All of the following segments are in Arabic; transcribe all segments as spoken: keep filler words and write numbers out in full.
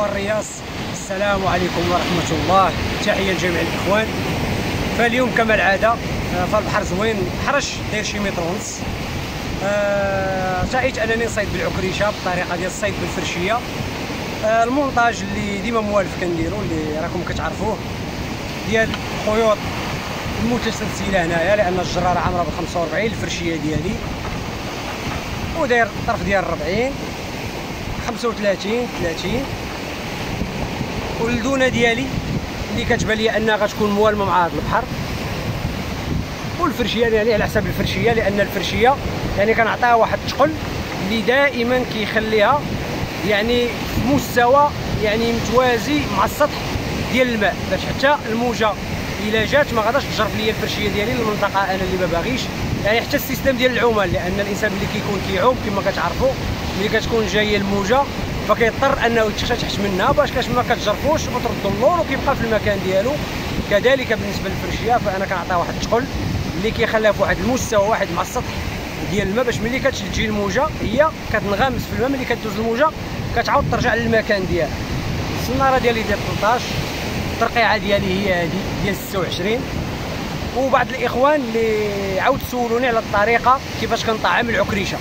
والرياض. السلام عليكم ورحمة الله، تحية لجميع الإخوان. فاليوم كما العادة فالبحر زوين، حرش داير شي متر ونص. رجعت أه أنني نصيد بالعكريشة بطريقة ديال الصيد بالفرشية. أه المونتاج اللي ديما موالف كنديرو اللي راكم كتعرفوه ديال خيوط المتسلسلة هنايا، لأن الجرارة عامرة ب خمسة وأربعين، الفرشية ديالي وداير الطرف ديال أربعين، خمسة وثلاثين، ثلاثين، والدونة ديالي اللي كتبان لي انها غتكون موالمه مع هذا البحر، والفرشيه يعني على حساب الفرشيه، لان الفرشيه يعني كنعطيها واحد الثقل اللي دائما كيخليها يعني مستوى يعني متوازي مع السطح ديال الماء، باش حتى الموجه الا جات ما غاداش تجرف ليا الفرشيه ديالي للمنطقه انا اللي ما باغيش، يعني حتى السيستم ديال العوم، لان الانسان اللي كيكون كيعوم كما كتعرفوا ملي كتكون جايه الموجه فكيضطر انه يتخشى تحت منها باش كاش ما كتجرفوش وترد اللور وكيبقى في المكان ديالو. كذلك بالنسبه للفرشيه فانا كنعطيها واحد الثقل اللي كيخليها في واحد المستوى واحد مع السطح ديال الماء، باش ملي كتجي الموجه هي كتنغمس في الماء، ملي كدوز الموجه كتعاود ترجع للمكان ديالها. السناره ديالي ديال ثلاطاش، الترقيعه ديالي هي هذه ديال ستة وعشرين. وبعض الاخوان اللي عاود سولوني على الطريقه كيفاش كنطعم العكريشه،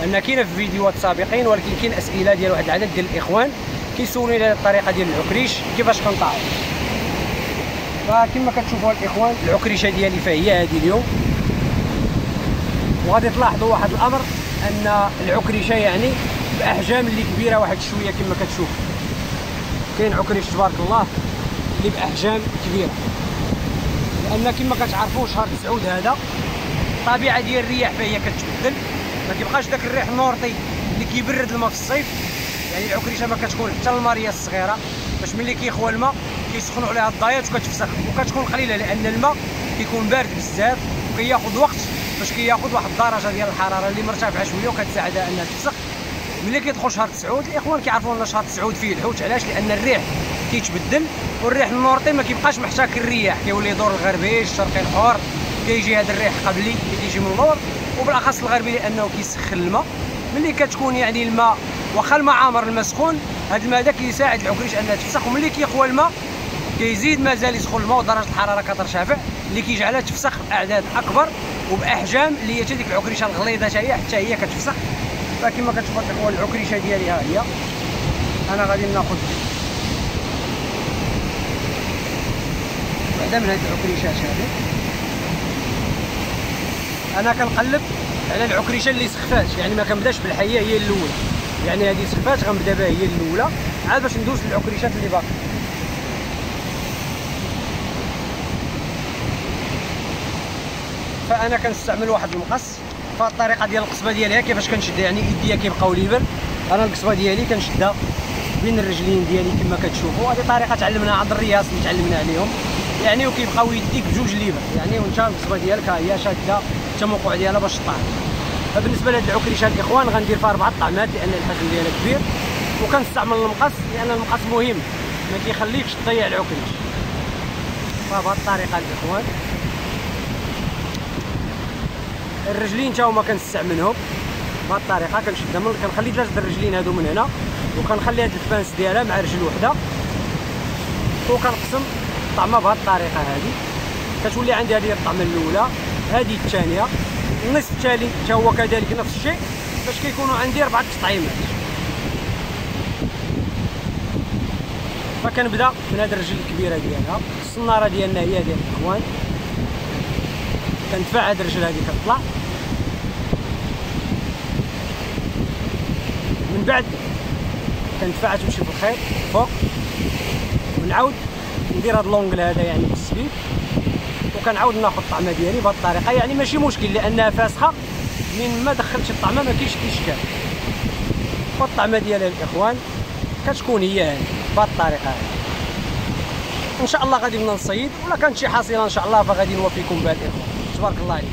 لان كاينه في فيديوهات سابقين، ولكن كاين اسئله ديال واحد العدد ديال الاخوان كيسولوني على الطريقه ديال العكريش كيفاش كنطعم. فكما كتشوفوا الاخوان العكريشه ديالي فهي هذه اليوم. وغادي تلاحظوا واحد الامر، ان العكريشه يعني باحجام اللي كبيره واحد شويه، كما كتشوف كاين عكريش تبارك الله اللي باحجام كبيره، لان كما كتعرفوا شهر تسعود هذا الطبيعه ديال الرياح فهي كتبدل، ما كيبقاش داك الريح النورطي اللي كيبرد الماء في الصيف، يعني العكريشه ما كتكون حتى الماريه الصغيره، باش ملي كيخوى الماء كيسخنوا عليها الضايات وكتفسخ وكتكون قليله، لان الماء كيكون بارد بزاف وكياخذ وقت باش كياخذ واحد الدرجه ديال الحراره اللي مرتفعه شويه وكتساعدها انها تفسخ. ملي كيدخل شهر تسعود الاخوان كيعرفوا ان شهر تسعود فيه الحوت، علاش؟ لان الريح كيتبدل والريح النورطي ما كيبقاش محتاك الرياح، كيولي يدور الغربي الشرقي الحور، كيجي هذا الريح قبلي اللي كيجي من النور، وبالاخص الغربي لانه كيسخن الماء. ملي كتكون يعني الماء واخا الماء عامر الماء سخون، هذا الماء هذا كيساعد العكريش انها تفسخ، وملي كيقوى الماء كيزيد مازال يسخن الماء ودرجه الحراره كترتفع اللي كيجعلها تفسخ باعداد اكبر وباحجام، اللي هي ديك العكريشه الغليظه حتى هي حتى هي كتفسخ. فكما كتشوفوا الاخوان العكريشه ديالي ها هي، انا غادي ناخذ وحده من هاد العكريشات هذه. انا كنقلب على العكريشه اللي سخفات، يعني ما كنبداش بالحيه هي الاولى، يعني هذه سخفات غنبدا بها هي الاولى عاد باش ندوز للعكريشات اللي باقي. فانا كنستعمل واحد المقص، فالطريقه ديال القصبه ديالها كيفاش كنشدها، يعني يديا كيبقاو ليبر، انا القصبه ديالي كنشدها بين الرجلين ديالي كما كتشوفوا. هذه طريقه تعلمناها عند الرياض اللي تعلمنا عليهم، يعني وكيبقاو يديك بجوج ليبر، يعني وانت القصبه ديالك ها هي شاده حتى موقع ديالها باش تطعم. فبالنسبه لهاد العكريشه الاخوان غندير فيها اربعه طعمات لان الحجم ديالها كبير، وكنستعمل المقص لان المقص مهم ما كيخليكش تضيع العكريش. فبهاد الطريقه الاخوان الرجلين تا هما كنستعملهم بهاد الطريقه، كنشدها من كنخلي ثلاثه الرجلين هادو من هنا، وكنخلي هاد الفانس ديالها مع رجل وحده، وكنقسم الطعمه بهاد الطريقه هادي. كتولي عندي هذه الطعمه الاولى، هذه الثانيه، النصف التالي حتى هو كذلك نفس الشيء، باش كيكونوا عندي اربعه التطعيمات. فكنبدا من هذه الرجل الكبيره ديالها، الصناره ديالنا هي ديال الاخوان، كندفع هذه الرجل هذه كتطلع، من بعد كندفعها تمشي في الخيط فوق، ونعاود ندير هذا اللونجل هذا يعني بالسبيد، وكنعاود ناخذ الطعمه ديالي بهذه الطريقه، يعني ماشي مشكل لانها فاسخه، من ما دخلتش الطعمه ما كاينش اشكال. والطعمه ديالها الاخوان كتكون هي هذه بهذه الطريقه هذه. ان شاء الله غادي بدنا نصيد، ولا كانت شي حصيله ان شاء الله فغادي نوفيكم بها الاخوان، تبارك الله عليكم.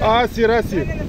اه سير اسير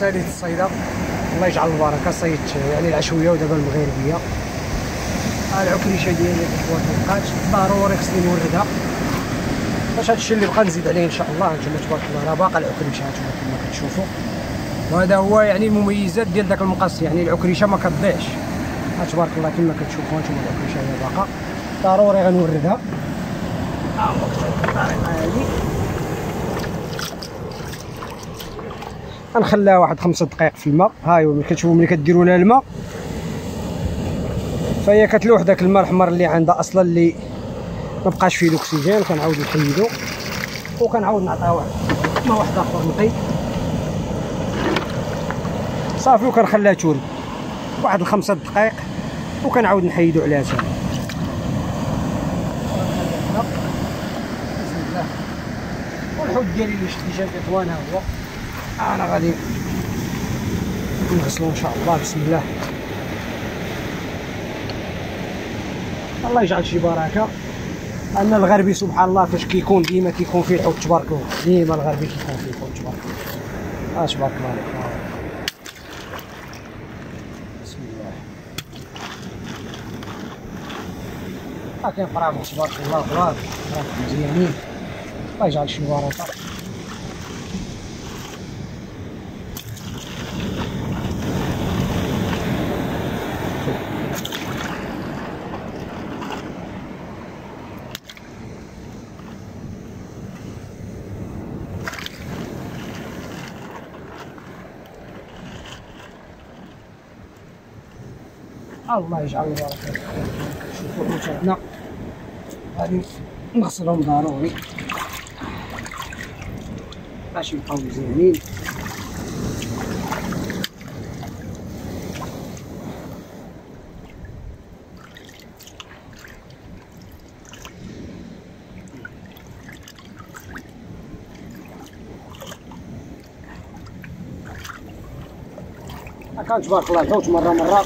ساليت الصيده الله يجعل البركه. صيدت يعني العشويه ودابا المغربيه. العكريشه ديالي اخواتي بقات ضروري خصني نوردها باش هادشي اللي بقى نزيد عليه ان شاء الله. هانتوما تبارك الله راه باقا العكريشه هانتوما كما كتشوفوا، وهذا هو يعني المميزات ديال داك المقص، يعني العكريشه ما كتضيعش. تبارك الله كما كتشوفوا هانتوما العكريشه هي باقا ضروري غنوردها. ها هو الطريقه هادي غنخليها واحد خمسة دقائق في الماء. ها هو ملي كتشوفوا ملي كديروا لها الماء فهي كتلوح داك الماء الاحمر اللي عندها اصلا اللي ما بقاش فيه الاكسجين. كنعاود نحيدو وكنعاود نعطيها واحد ما واحد اخر نقي صافي، وكنخليها تورد واحد الخمسة دقائق وكنعاود نحيدو عليها ثاني. بسم الله. والحوت ديالي اللي شفتي جاب اخوان ها هو انا غادي نغسلو ان شاء الله. بسم الله الله يجعل شي بركه. ان الغربي سبحان الله فاش كيكون ديما كيكون فيه الحوت تبارك الله، ديما الغربي كيكون فيه الحوت تبارك الله. اش تبارك الله عليك. بسم الله. ها كنقراو تبارك الله خلاص مزيانين الله يجعل شي بركه. الله يجعل البركه. شوفوا الحوت هنا غادي نغسلهم ضروري باش يبقاو مزيانين. ها كان تبارك الله الحوت مره مره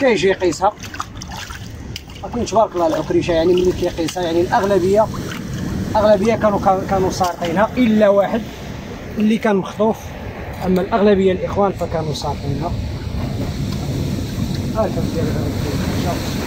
كيجي يقيسها، لكن تبارك الله العكريشه يعني ملي كيقيسها يعني الاغلبيه الاغلبيه كانوا كانوا سارقينها الا واحد اللي كان مخطوف، اما الاغلبيه الاخوان فكانوا سارقينها. ها كدير العكريشه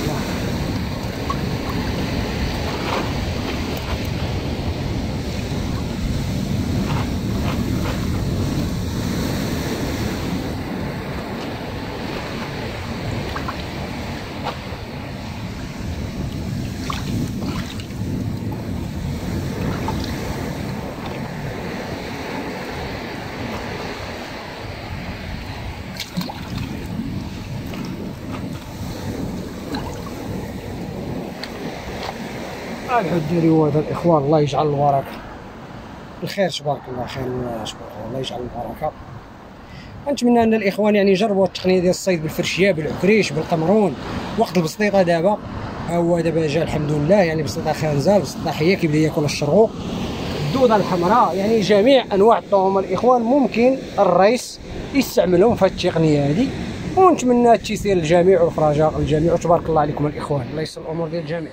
الحوت ديالي هو هذا الاخوان الله يجعل البركه. الخير تبارك الله خير تبارك الله الله يجعل البركه. نتمنى ان الاخوان يعني يجربوا التقنيه ديال الصيد بالفرشيه بالعكريش بالقمرون وقت البسطيطه. دابا ها هو دابا جا الحمد لله يعني بسطيطه خنزال بسطيطه حيه كيبدا ياكل الشرغو الدوده الحمراء، يعني جميع انواع الطعوم الاخوان ممكن الريس يستعملهم في هذه التقنيه هذه. ونتمنى التيسير للجميع والفرجه للجميع. تبارك الله عليكم الاخوان الله يسر الامور ديال الجميع.